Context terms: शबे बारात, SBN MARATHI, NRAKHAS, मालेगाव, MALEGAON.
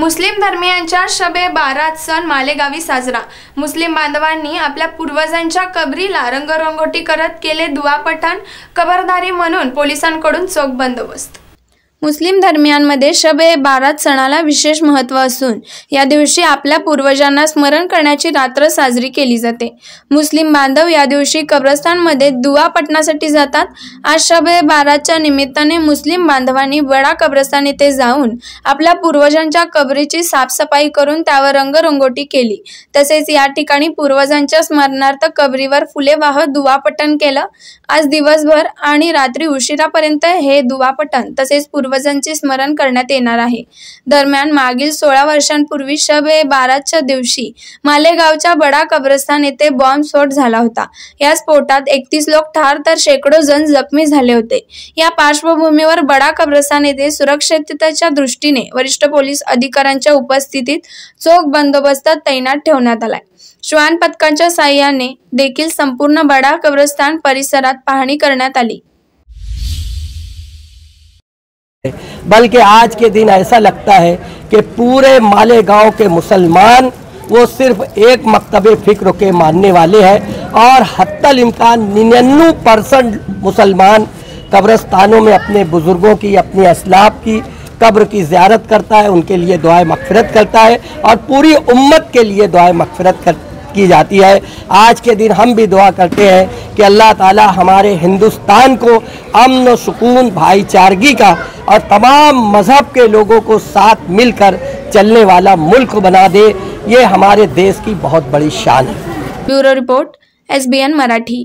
मुस्लिम धर्मियांच्या शबे बारात सण मालेगावी साजरा. मुस्लिम बांधवांनी आपल्या पूर्वजांच्या कबरीला रंगरंगोटी करत केले दुआ पठण. खबरदारी म्हणून पोलिसांकडून चोख बंदोबस्त. मुस्लिम धर्मियांमध्ये शबे बारात सणाला विशेष महत्त्व असून या दिवशी आपल्या पूर्वजांना स्मरण करण्याची रात्र साजरी केली जाते. मुस्लिम बांधव या दिवशी कब्रस्तानमध्ये दुआ पठणासाठी जातात. आज शबे बारातच्या निमित्ताने मुस्लिम बांधवांनी बडा कब्रस्तान येथे जाऊन आपल्या पूर्वजांच्या कबरीची साफसफाई करून त्यावर रंगरंगोटी केली. तसेच या ठिकाणी पूर्वजांच्या स्मरणार्थ कबरीवर फुले वाहत दुआ पठण केलं. आज दिवसभर आणि रात्री उशिरापर्यंत हे दुआ पठण तसेच पूर्वजांचे स्मरण करण्यात येणार आहे. दरम्यान मागील 16 वर्षांपूर्वी शबे बारातच्या दिवशी मालेगावच्या बडा कब्रस्तान येथे बॉम्ब स्फोट झाला होता. या स्फोटात 31 लोक ठार तर शेकडो जण जखमी झाले होते. या पार्श्वभूमीवर बडा कब्रस्तान येथे सुरक्षिततेच्या दृष्टीने वरिष्ठ पोलीस अधिकाऱ्यांच्या उपस्थितीत चोख बंदोबस्त तैनात ठेवण्यात आलाय. श्वान पथकांच्या साह्याने देखील संपूर्ण बडा कब्रस्तान परिसरात पाहणी करण्यात आली. बल्कि आज के दिन ऐसा लगता है कि पूरे मालेगांव के मुसलमान वो सिर्फ एक मकतबे फिक्र के मानने वाले हैं और हत्तल इम्कान 99% मुसलमान कब्रस्तानों में अपने बुज़ुर्गों की अपने असलाब की कब्र की ज़ियारत करता है, उनके लिए दुआए मगफिरत करता है और पूरी उम्मत के लिए दुआए मगफिरत की जाती है. आज के दिन हम भी दुआ करते हैं कि अल्लाह ताला हमारे हिंदुस्तान को अमन व सुकून भाईचारगी का और तमाम मजहब के लोगों को साथ मिलकर चलने वाला मुल्क बना दे. ये हमारे देश की बहुत बड़ी शान है. Bureau report SBN Marathi.